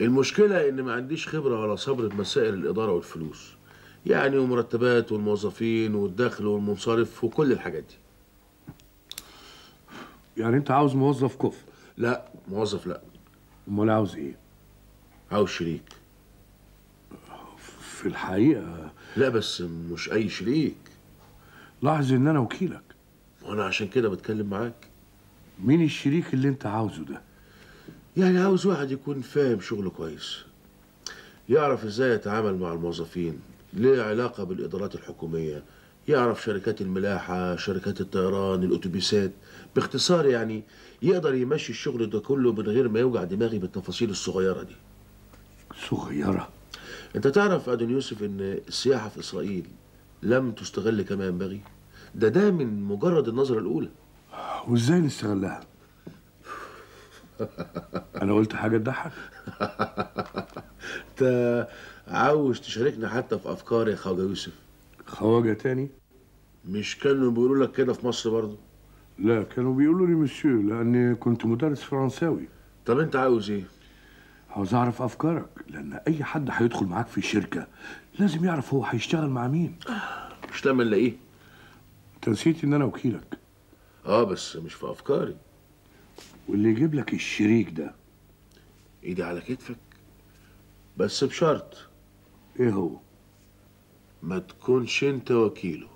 المشكله ان ما عنديش خبره ولا صبر بمسائل الاداره والفلوس، يعني ومرتبات والموظفين والدخل والمنصرف وكل الحاجات دي. يعني انت عاوز موظف كفء؟ لا موظف، لا. امال عاوز ايه؟ عاوز شريك. في الحقيقه لا، بس مش اي شريك. لاحظ ان انا وكيلك، وانا عشان كده بتكلم معاك. مين الشريك اللي انت عاوزه ده؟ يعني عاوز واحد يكون فاهم شغله كويس، يعرف ازاي يتعامل مع الموظفين، ليه علاقه بالادارات الحكوميه، يعرف شركات الملاحه، شركات الطيران، الاتوبيسات، باختصار يعني يقدر يمشي الشغل ده كله من غير ما يوجع دماغي بالتفاصيل الصغيره دي. صغيره؟ انت تعرف أدون يوسف ان السياحه في اسرائيل لم تستغل كما ينبغي. ده من مجرد النظره الاولى. وازاي نستغلها؟ انا قلت حاجه تضحك؟ انت عاوز تشاركني حتى في افكار يا خواجه يوسف؟ خواجه تاني؟ مش كانوا بيقولوا لك كده في مصر برضه؟ لا، كانوا بيقولوا لي مسيو لان كنت مدرس فرنساوي. طب انت عاوز ايه؟ عاوز اعرف افكارك، لان اي حد هيدخل معاك في الشركه لازم يعرف هو هيشتغل مع مين. مش لما نلاقيه. انت نسيت ان انا وكيلك. اه بس مش في افكاري. واللي يجيب لك الشريك ده ايدي على كتفك، بس بشرط. ايه هو؟ ما تكونش انت وكيله.